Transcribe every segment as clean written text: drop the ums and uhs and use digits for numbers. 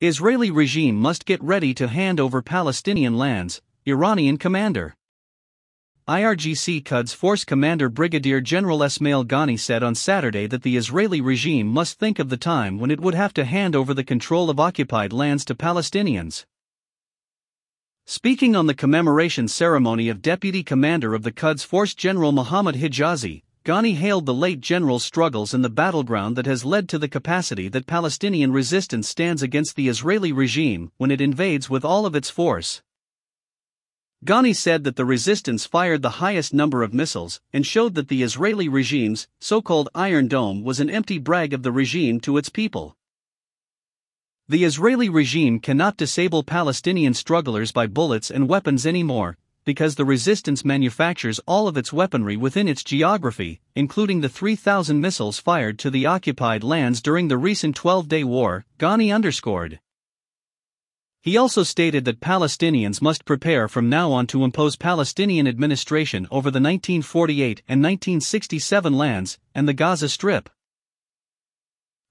Israeli regime must get ready to hand over Palestinian lands, Iranian commander. IRGC Quds Force Commander Brigadier General Esmaeil Ghaani said on Saturday that the Israeli regime must think of the time when it would have to hand over the control of occupied lands to Palestinians. Speaking on the commemoration ceremony of Deputy Commander of the Quds Force General Mohammad Hijazi, Ghaani hailed the late general's struggles in the battleground that has led to the capacity that Palestinian resistance stands against the Israeli regime when it invades with all of its force. Ghaani said that the resistance fired the highest number of missiles and showed that the Israeli regime's so-called Iron Dome was an empty brag of the regime to its people. The Israeli regime cannot disable Palestinian strugglers by bullets and weapons anymore, because the resistance manufactures all of its weaponry within its geography, including the 3,000 missiles fired to the occupied lands during the recent 12-Day War, Ghaani underscored. He also stated that Palestinians must prepare from now on to impose Palestinian administration over the 1948 and 1967 lands and the Gaza Strip.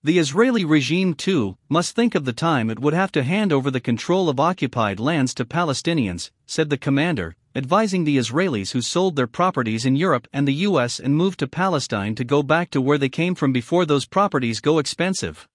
The Israeli regime, too, must think of the time it would have to hand over the control of occupied lands to Palestinians, said the commander, advising the Israelis who sold their properties in Europe and the US and moved to Palestine to go back to where they came from before those properties go expensive.